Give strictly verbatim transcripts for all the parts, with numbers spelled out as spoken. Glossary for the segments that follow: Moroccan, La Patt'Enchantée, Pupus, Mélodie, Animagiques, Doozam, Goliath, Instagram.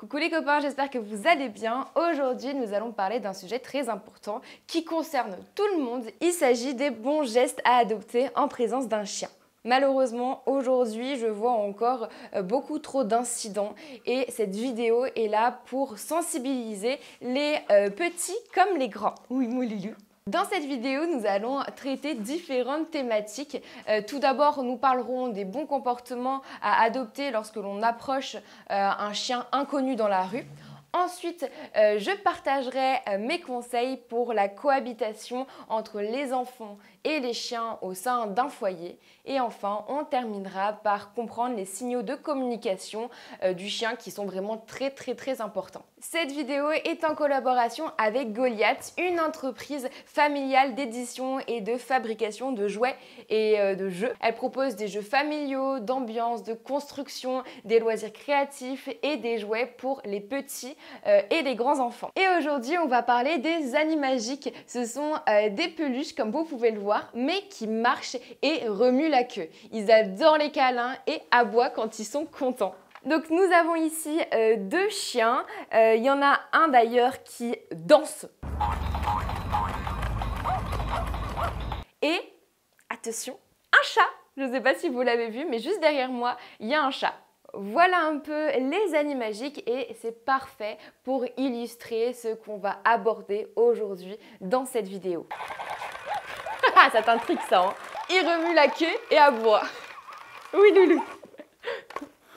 Coucou les copains, j'espère que vous allez bien. Aujourd'hui, nous allons parler d'un sujet très important qui concerne tout le monde. Il s'agit des bons gestes à adopter en présence d'un chien. Malheureusement, aujourd'hui, je vois encore beaucoup trop d'incidents et cette vidéo est là pour sensibiliser les euh, petits comme les grands. Oui, mon loulou. Dans cette vidéo, nous allons traiter différentes thématiques. Euh, tout d'abord, nous parlerons des bons comportements à adopter lorsque l'on approche euh, un chien inconnu dans la rue. Ensuite, euh, je partagerai euh, mes conseils pour la cohabitation entre les enfants et les chiens au sein d'un foyer. Et enfin, on terminera par comprendre les signaux de communication euh, du chien qui sont vraiment très très très importants. Cette vidéo est en collaboration avec Goliath, une entreprise familiale d'édition et de fabrication de jouets et euh, de jeux. Elle propose des jeux familiaux, d'ambiance, de construction, des loisirs créatifs et des jouets pour les petits et les grands enfants. Et aujourd'hui, on va parler des Animagiques. Ce sont euh, des peluches, comme vous pouvez le voir, mais qui marchent et remuent la queue. Ils adorent les câlins et aboient quand ils sont contents. Donc nous avons ici euh, deux chiens. Euh, il y en a un d'ailleurs qui danse. Et, attention, un chat. Je ne sais pas si vous l'avez vu, mais juste derrière moi, il y a un chat. Voilà un peu les Animagiques et c'est parfait pour illustrer ce qu'on va aborder aujourd'hui dans cette vidéo. Ça t'intrigue ça, hein? Il remue la queue et aboie. Oui, Loulou.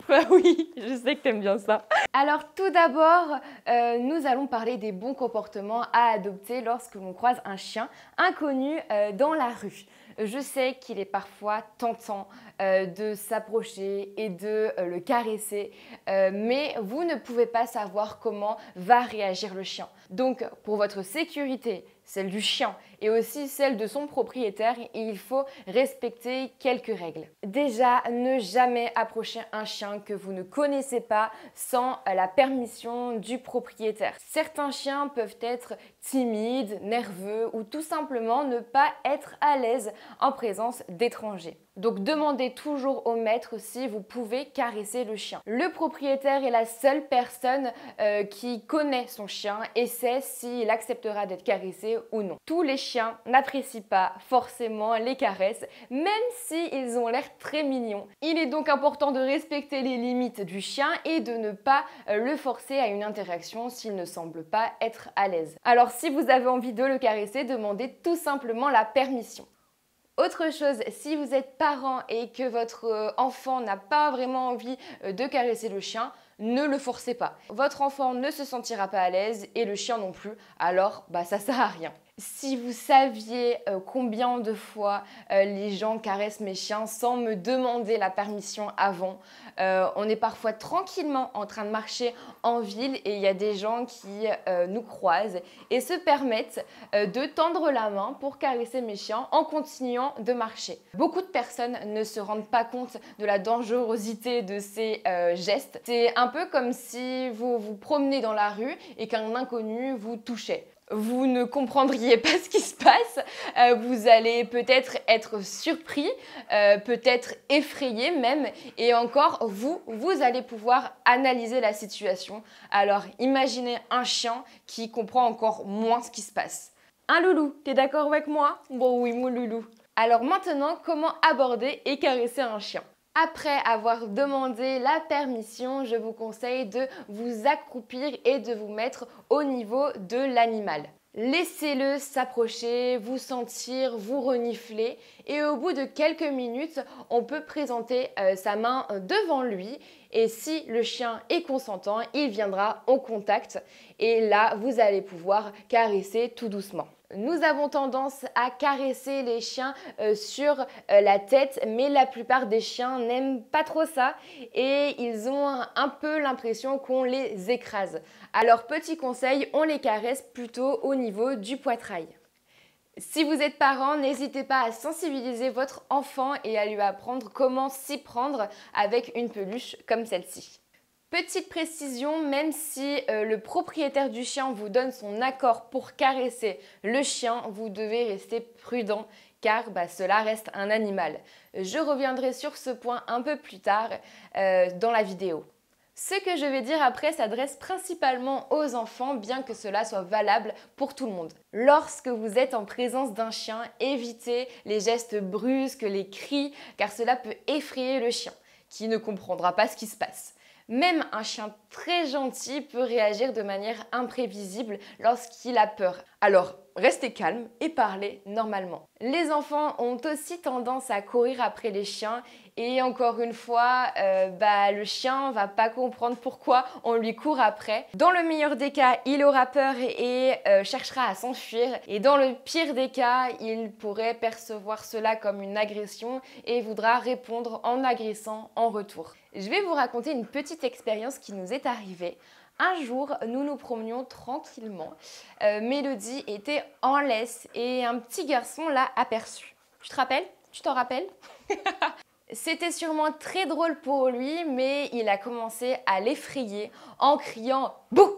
Bah oui, je sais que t'aimes bien ça. Alors tout d'abord, euh, nous allons parler des bons comportements à adopter lorsque l'on croise un chien inconnu euh, dans la rue. Je sais qu'il est parfois tentant euh, de s'approcher et de euh, le caresser, euh, mais vous ne pouvez pas savoir comment va réagir le chien. Donc, pour votre sécurité, celle du chien et aussi celle de son propriétaire, il faut respecter quelques règles. Déjà, ne jamais approcher un chien que vous ne connaissez pas sans la permission du propriétaire. Certains chiens peuvent être timides, nerveux ou tout simplement ne pas être à l'aise en présence d'étrangers. Donc demandez toujours au maître si vous pouvez caresser le chien. Le propriétaire est la seule personne euh, qui connaît son chien et sait s'il acceptera d'être caressé ou non. Tous les chiens n'apprécient pas forcément les caresses, même s'ils ont l'air très mignons. Il est donc important de respecter les limites du chien et de ne pas euh, le forcer à une interaction s'il ne semble pas être à l'aise. Alors si vous avez envie de le caresser, demandez tout simplement la permission. Autre chose, si vous êtes parent et que votre enfant n'a pas vraiment envie de caresser le chien, ne le forcez pas. Votre enfant ne se sentira pas à l'aise et le chien non plus, alors bah, ça sert à rien. Si vous saviez euh, combien de fois euh, les gens caressent mes chiens sans me demander la permission avant, euh, on est parfois tranquillement en train de marcher en ville et il y a des gens qui euh, nous croisent et se permettent euh, de tendre la main pour caresser mes chiens en continuant de marcher. Beaucoup de personnes ne se rendent pas compte de la dangerosité de ces euh, gestes. C'est un peu comme si vous vous promenez dans la rue et qu'un inconnu vous touchait. Vous ne comprendriez pas ce qui se passe, euh, vous allez peut-être être surpris, euh, peut-être effrayé même, et encore vous, vous allez pouvoir analyser la situation. Alors imaginez un chien qui comprend encore moins ce qui se passe. Un loulou, t'es d'accord avec moi? Bon oui, mon loulou. Alors maintenant, comment aborder et caresser un chien? Après avoir demandé la permission, je vous conseille de vous accroupir et de vous mettre au niveau de l'animal. Laissez-le s'approcher, vous sentir, vous renifler et au bout de quelques minutes, on peut présenter euh, sa main devant lui et si le chien est consentant, il viendra en contact et là, vous allez pouvoir caresser tout doucement. Nous avons tendance à caresser les chiens euh, sur euh, la tête, mais la plupart des chiens n'aiment pas trop ça et ils ont un, un peu l'impression qu'on les écrase. Alors petit conseil, on les caresse plutôt au niveau du poitrail. Si vous êtes parent, n'hésitez pas à sensibiliser votre enfant et à lui apprendre comment s'y prendre avec une peluche comme celle-ci. Petite précision, même si euh, le propriétaire du chien vous donne son accord pour caresser le chien, vous devez rester prudent car bah, cela reste un animal. Je reviendrai sur ce point un peu plus tard euh, dans la vidéo. Ce que je vais dire après s'adresse principalement aux enfants, bien que cela soit valable pour tout le monde. Lorsque vous êtes en présence d'un chien, évitez les gestes brusques, les cris, car cela peut effrayer le chien, qui ne comprendra pas ce qui se passe. Même un chien très gentil peut réagir de manière imprévisible lorsqu'il a peur. Alors, restez calme et parlez normalement. Les enfants ont aussi tendance à courir après les chiens et encore une fois, euh, bah, le chien va pas comprendre pourquoi on lui court après. Dans le meilleur des cas, il aura peur et euh, cherchera à s'enfuir. Et dans le pire des cas, il pourrait percevoir cela comme une agression et voudra répondre en agressant en retour. Je vais vous raconter une petite expérience qui nous est arrivée. Un jour, nous nous promenions tranquillement. Euh, Mélodie était en laisse et un petit garçon l'a aperçue. Tu te rappelles? Tu t'en rappelles? C'était sûrement très drôle pour lui, mais il a commencé à l'effrayer en criant « Bouh !»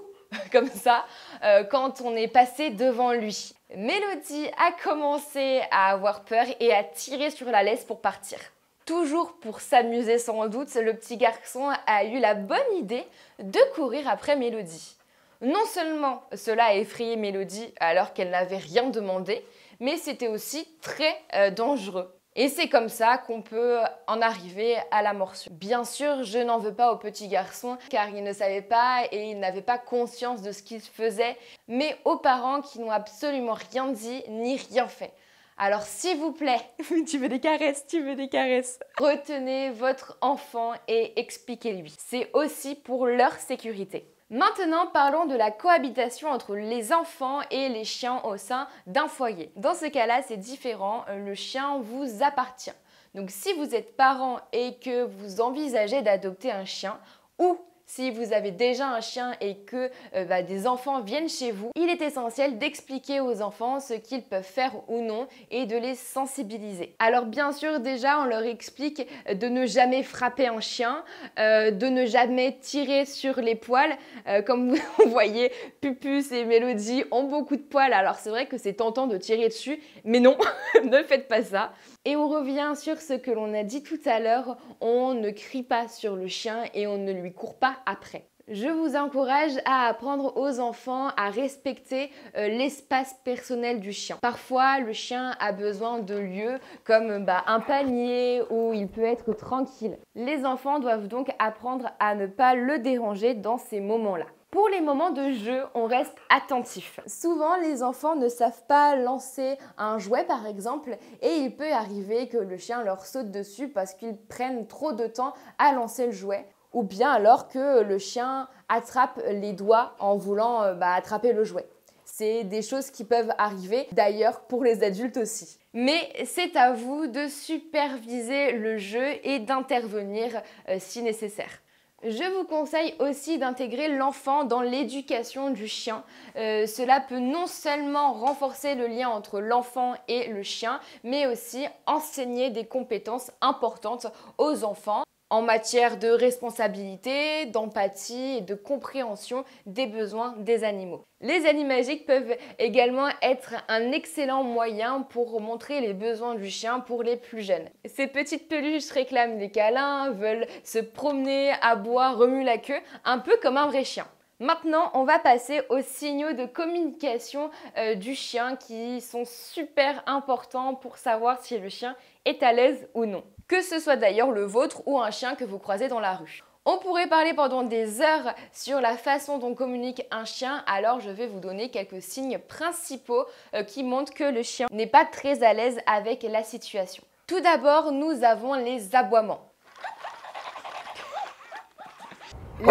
comme ça, euh, quand on est passé devant lui. Mélodie a commencé à avoir peur et à tirer sur la laisse pour partir. Toujours pour s'amuser sans doute, le petit garçon a eu la bonne idée de courir après Mélodie. Non seulement cela a effrayé Mélodie alors qu'elle n'avait rien demandé, mais c'était aussi très euh, dangereux. Et c'est comme ça qu'on peut en arriver à la morsure. Bien sûr, je n'en veux pas au petit garçon car il ne savait pas et il n'avait pas conscience de ce qu'il faisait, mais aux parents qui n'ont absolument rien dit ni rien fait. Alors s'il vous plaît, tu veux des caresses, tu veux des caresses. Retenez votre enfant et expliquez-lui. C'est aussi pour leur sécurité. Maintenant, parlons de la cohabitation entre les enfants et les chiens au sein d'un foyer. Dans ce cas-là, c'est différent, le chien vous appartient. Donc si vous êtes parent et que vous envisagez d'adopter un chien ou si vous avez déjà un chien et que euh, bah, des enfants viennent chez vous, il est essentiel d'expliquer aux enfants ce qu'ils peuvent faire ou non et de les sensibiliser. Alors bien sûr, déjà, on leur explique de ne jamais frapper un chien, euh, de ne jamais tirer sur les poils. Euh, comme vous voyez, Pupus et Mélodie ont beaucoup de poils, alors c'est vrai que c'est tentant de tirer dessus, mais non, ne faites pas ça. Et on revient sur ce que l'on a dit tout à l'heure, on ne crie pas sur le chien et on ne lui court pas après. Je vous encourage à apprendre aux enfants à respecter euh, l'espace personnel du chien. Parfois, le chien a besoin de lieux comme bah, un panier où il peut être tranquille. Les enfants doivent donc apprendre à ne pas le déranger dans ces moments-là. Pour les moments de jeu, on reste attentif. Souvent, les enfants ne savent pas lancer un jouet par exemple et il peut arriver que le chien leur saute dessus parce qu'ils prennent trop de temps à lancer le jouet. Ou bien alors que le chien attrape les doigts en voulant bah, attraper le jouet. C'est des choses qui peuvent arriver, d'ailleurs pour les adultes aussi. Mais c'est à vous de superviser le jeu et d'intervenir euh, si nécessaire. Je vous conseille aussi d'intégrer l'enfant dans l'éducation du chien. Euh, cela peut non seulement renforcer le lien entre l'enfant et le chien, mais aussi enseigner des compétences importantes aux enfants en matière de responsabilité, d'empathie et de compréhension des besoins des animaux. Les animagiques peuvent également être un excellent moyen pour montrer les besoins du chien pour les plus jeunes. Ces petites peluches réclament des câlins, veulent se promener, aboient, remuent la queue, un peu comme un vrai chien. Maintenant, on va passer aux signaux de communication euh, du chien qui sont super importants pour savoir si le chien est à l'aise ou non. Que ce soit d'ailleurs le vôtre ou un chien que vous croisez dans la rue. On pourrait parler pendant des heures sur la façon dont communique un chien, alors je vais vous donner quelques signes principaux euh, qui montrent que le chien n'est pas très à l'aise avec la situation. Tout d'abord, nous avons les aboiements.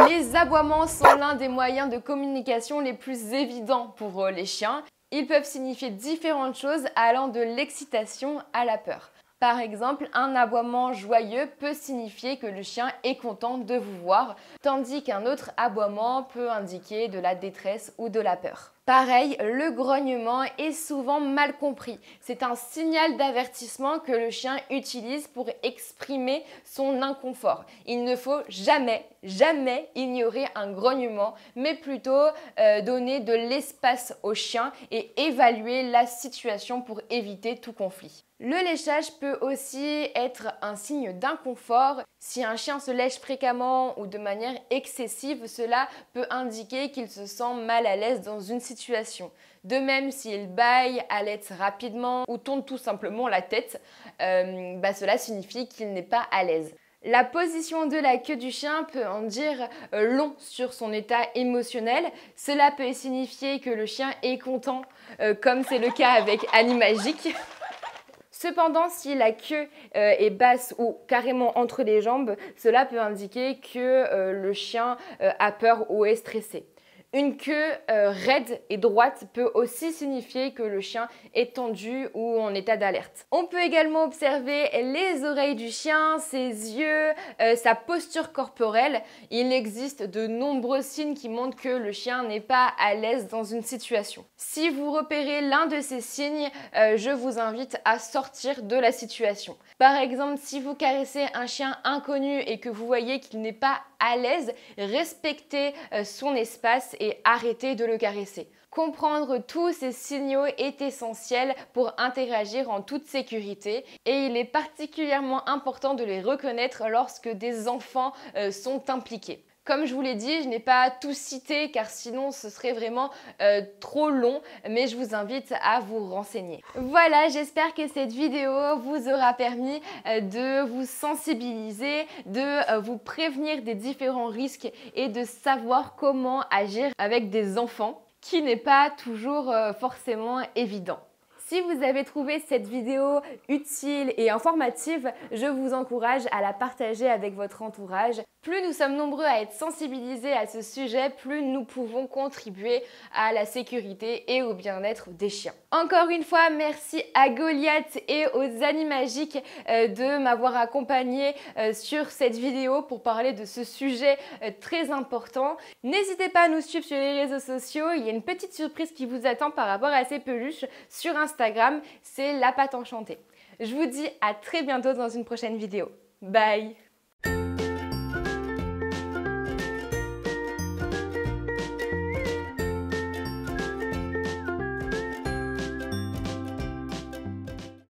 Les aboiements sont l'un des moyens de communication les plus évidents pour les chiens. Ils peuvent signifier différentes choses allant de l'excitation à la peur. Par exemple, un aboiement joyeux peut signifier que le chien est content de vous voir, tandis qu'un autre aboiement peut indiquer de la détresse ou de la peur. Pareil, le grognement est souvent mal compris. C'est un signal d'avertissement que le chien utilise pour exprimer son inconfort. Il ne faut jamais, jamais ignorer un grognement, mais plutôt euh, donner de l'espace au chien et évaluer la situation pour éviter tout conflit. Le léchage peut aussi être un signe d'inconfort. Si un chien se lèche fréquemment ou de manière excessive, cela peut indiquer qu'il se sent mal à l'aise dans une situation. De même, s'il bâille, halète rapidement ou tourne tout simplement la tête, euh, bah cela signifie qu'il n'est pas à l'aise. La position de la queue du chien peut en dire long sur son état émotionnel. Cela peut signifier que le chien est content, euh, comme c'est le cas avec Animagiques. Cependant, si la queue euh, est basse ou carrément entre les jambes, cela peut indiquer que euh, le chien euh, a peur ou est stressé. Une queue euh, raide et droite peut aussi signifier que le chien est tendu ou en état d'alerte. On peut également observer les oreilles du chien, ses yeux, euh, sa posture corporelle. Il existe de nombreux signes qui montrent que le chien n'est pas à l'aise dans une situation. Si vous repérez l'un de ces signes, euh, je vous invite à sortir de la situation. Par exemple, si vous caressez un chien inconnu et que vous voyez qu'il n'est pas à l'aise, respectez euh, son espace et et arrêtez de le caresser. Comprendre tous ces signaux est essentiel pour interagir en toute sécurité et il est particulièrement important de les reconnaître lorsque des enfants euh, sont impliqués. Comme je vous l'ai dit, je n'ai pas tout cité car sinon ce serait vraiment euh, trop long, mais je vous invite à vous renseigner. Voilà, j'espère que cette vidéo vous aura permis euh, de vous sensibiliser, de euh, vous prévenir des différents risques et de savoir comment agir avec des enfants, qui n'est pas toujours euh, forcément évident. Si vous avez trouvé cette vidéo utile et informative, je vous encourage à la partager avec votre entourage. Plus nous sommes nombreux à être sensibilisés à ce sujet, plus nous pouvons contribuer à la sécurité et au bien-être des chiens. Encore une fois, merci à Goliath et aux Animagiques de m'avoir accompagnée sur cette vidéo pour parler de ce sujet très important. N'hésitez pas à nous suivre sur les réseaux sociaux, il y a une petite surprise qui vous attend par rapport à ces peluches sur Instagram. Instagram, c'est La Patt'Enchantée. Je vous dis à très bientôt dans une prochaine vidéo. Bye!